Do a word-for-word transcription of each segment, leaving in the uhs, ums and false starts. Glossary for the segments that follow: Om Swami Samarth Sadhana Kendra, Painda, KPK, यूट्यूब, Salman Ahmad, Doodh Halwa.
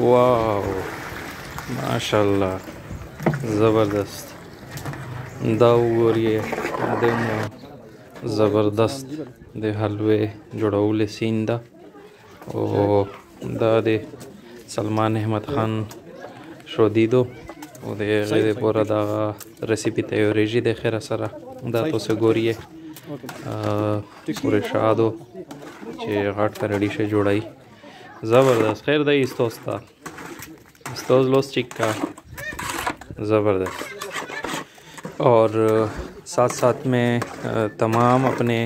वाह माशाल्लाह ज़बरदस्त दाऊ और ये ज़बरदस्त दे हलवे जुड़ाऊ ले सींदा और दा दे सलमान अहमद खान शो दीदो और दे पूरा दा रेसिपी तैयारी दे खेरा सारा दा तो से गोरिए पूरे शादो जे हाट का रेडी से जुड़ाई ज़बरदस्त खैर दई इस दोस्ता इस्तोज लोस चिक्का ज़बरदस्त। और साथ साथ में तमाम अपने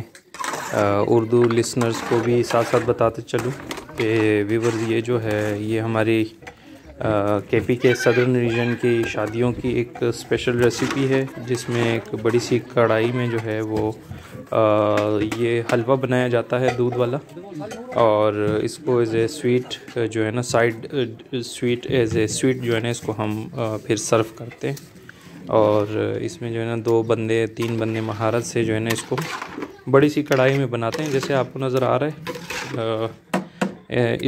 उर्दू लिसनर्स को भी साथ साथ बताते चलूँ कि व्यूवर्स ये जो है ये हमारी केपीके सदर्न रीजन की शादियों की एक स्पेशल रेसिपी है जिसमें एक बड़ी सी कढ़ाई में जो है वो आ, ये हलवा बनाया जाता है दूध वाला और इसको एज़ ए स्वीट जो है ना side sweet as a sweet जो है ना इसको हम आ, फिर सर्व करते हैं। और इसमें जो है ना दो बंदे तीन बंदे महारत से जो है ना इसको बड़ी सी कढ़ाई में बनाते हैं जैसे आपको नज़र आ रहा है।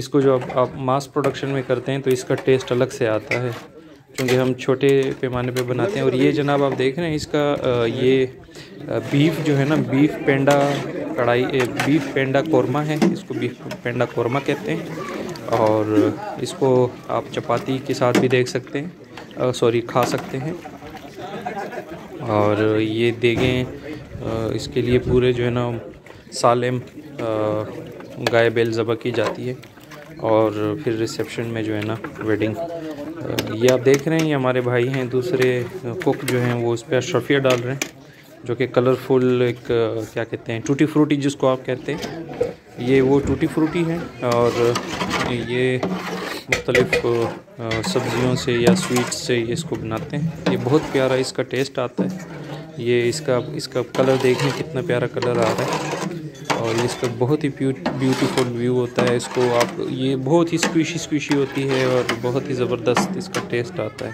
इसको जो आप, आप मास प्रोडक्शन में करते हैं तो इसका टेस्ट अलग से आता है क्योंकि हम छोटे पैमाने पे बनाते हैं। और ये जनाब आप देख रहे हैं इसका ये बीफ जो है ना बीफ पेंडा कढ़ाई बीफ पेंडा कोरमा है, इसको बीफ पेंडा कोरमा कहते हैं। और इसको आप चपाती के साथ भी देख सकते हैं सॉरी खा सकते हैं। और ये देगें इसके लिए पूरे जो है ना सालेम गाय बैल ज़बह की जाती है और फिर रिसेप्शन में जो है ना वेडिंग। ये आप देख रहे हैं ये हमारे भाई हैं दूसरे कुक जो हैं वो इस पर अशरफिया डाल रहे हैं जो कि कलरफुल एक क्या कहते हैं टूटी फ्रूटी जिसको आप कहते हैं ये वो टूटी फ्रूटी है। और ये मुख्तलिफ सब्जियों से या स्वीट से ये इसको बनाते हैं ये बहुत प्यारा इसका टेस्ट आता है। ये इसका इसका कलर देखिए कितना प्यारा कलर आ रहा है और इसका बहुत ही ब्यूटीफुल व्यू होता है। इसको आप ये बहुत ही स्क्विशी स्क्विशी होती है और बहुत ही ज़बरदस्त इसका टेस्ट आता है।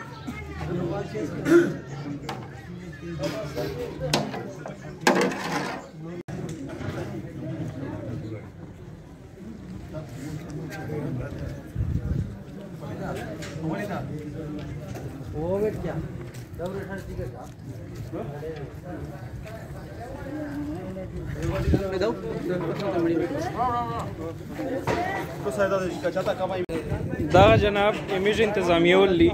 दा जनाब इमेज इंतजामिया ली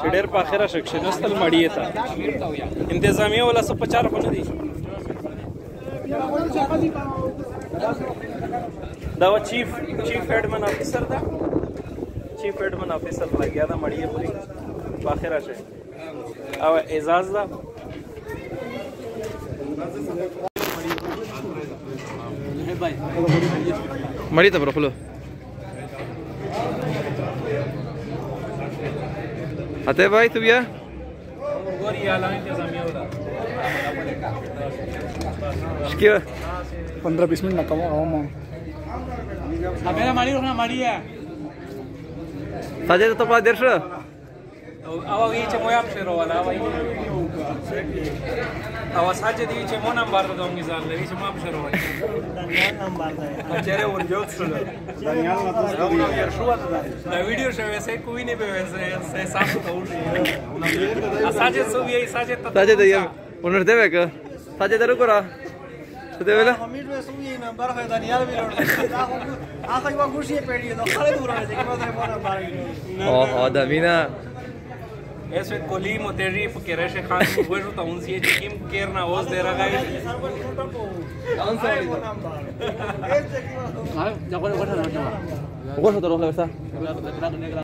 छेडेर पाखेरा शिक्षण स्थल मड़िए था इंतजामिया वाला सब पचार बन दी दावा चीफ चीफ एडमन ऑफिसर था चीफ एडमन ऑफिसर लग गया था मड़िए पूरी पाखेरा से अब एजाज था मरी तब रख लो अतः भाई तू यार पंद्रह बीस मिनट नकामा मेरा मारी रखना मारी है साझे तो पास देर से अब ये चमोया आप शेरों वाला भाई आवाज़ जदी छे मो नंबर तो दूंगी सर ले छे माफ शुरू हो धन्यवाद नंबर है चेहरे और जो सुनो धन्यवाद मतलब ये यार शुरुआत है ना वीडियो से वैसे कोई नहीं पे वैसे से साफ तो उन साजे सब यही साजे तो साजे दे उन्हें देवे का साजे दरो करा तो देवेला हमीद में सब यही नंबर है धन्यवाद भी लोड आ तक वो खुशी है पेड़ी तो खाली दूर है कि मतलब मो नंबर और और दमीना ऐसे कोली मोतेरी फकीरा शेख खान वो जो टाउन से जिकिम केयर ना ओस दे रहा गाइस टाउन से हां जब कोने कोठा रहता है वो तो रोक लगता है।